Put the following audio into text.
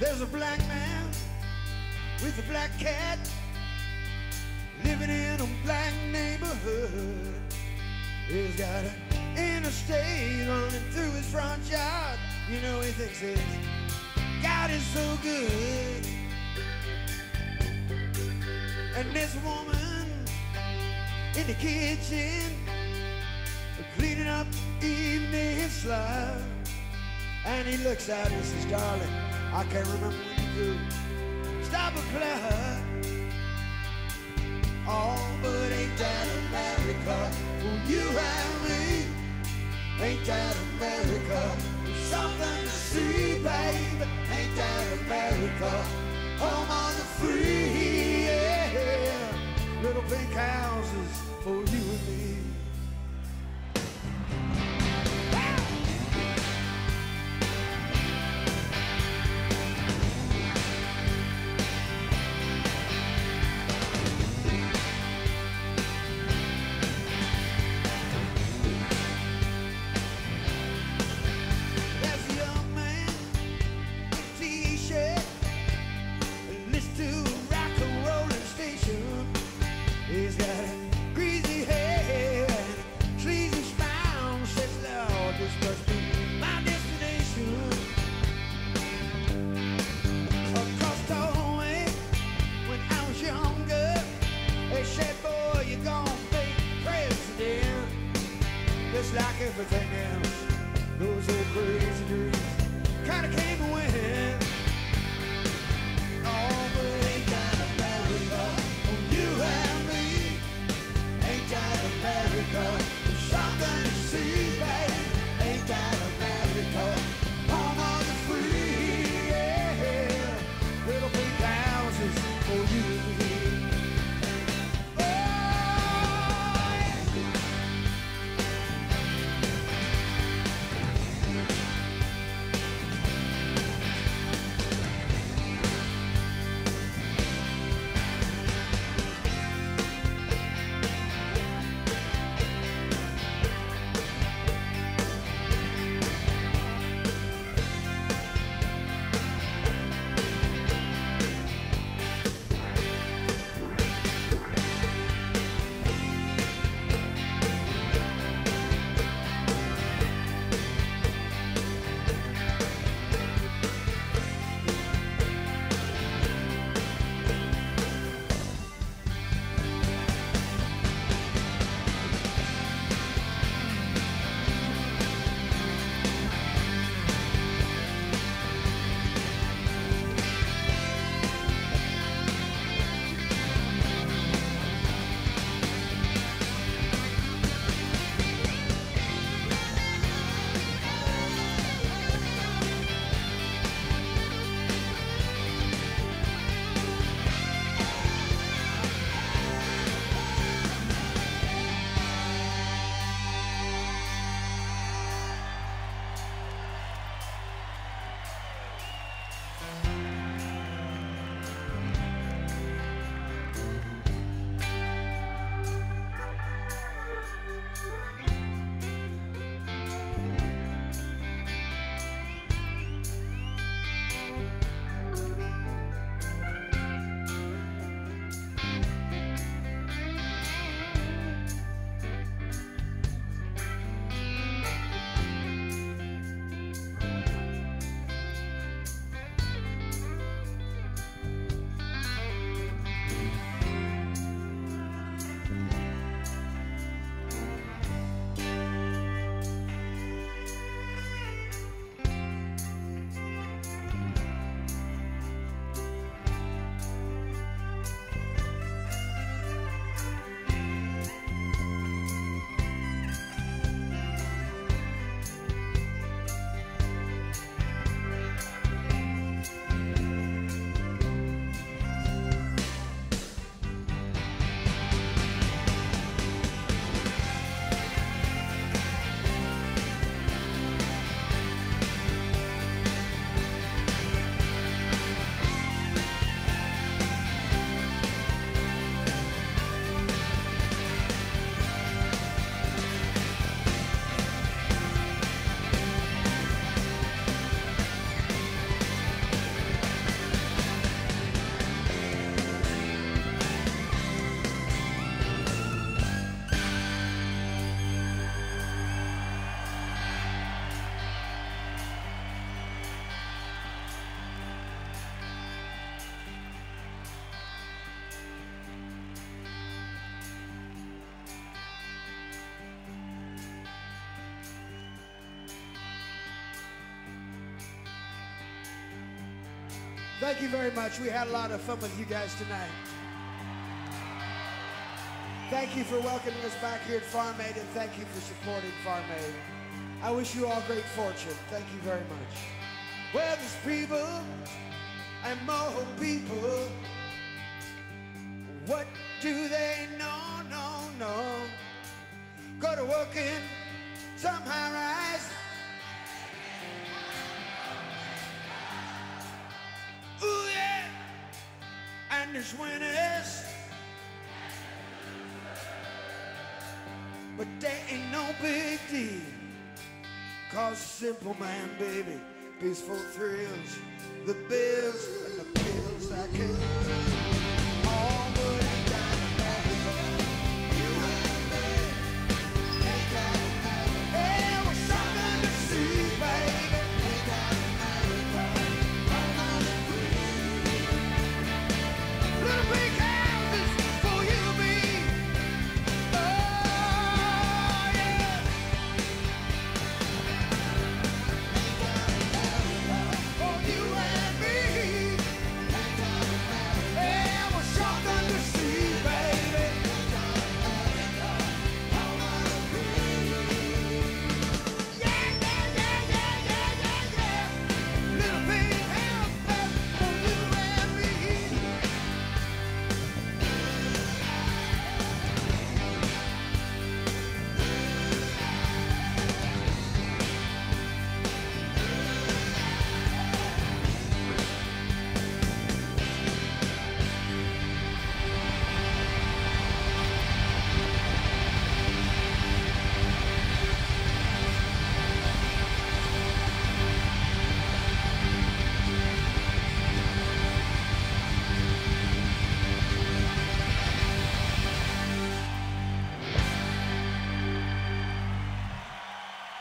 There's a black man with a black cat living in a black neighborhood. He's got an interstate running through his front yard. You know he thinks his God is so good. And this woman in the kitchen cleaning up the evening slime. And he looks out and says, "Darling, I can't remember what you do. Stop a cloud." Oh, but ain't that America? Will you and me? Ain't that America? Something to see, baby. Ain't that America? Home on the free, yeah. Little pink houses for you and me. Like everything else, those old crazy dreams kind of came away. Oh, but ain't that America? Oh, you and me. Ain't that America? There's something to see, babe. Ain't that America? Home on the free, yeah. Little big houses for you and me. Thank you very much. We had a lot of fun with you guys tonight. Thank you for welcoming us back here at Farm Aid, and thank you for supporting Farm Aid. I wish you all great fortune. Thank you very much. Well, there's people and more people. What do they know? No. Go to work and somehow rise. Ooh, yeah. And there's winners, but they ain't no big deal. Cause simple man, baby, peaceful thrills, the bills and the pills I kill.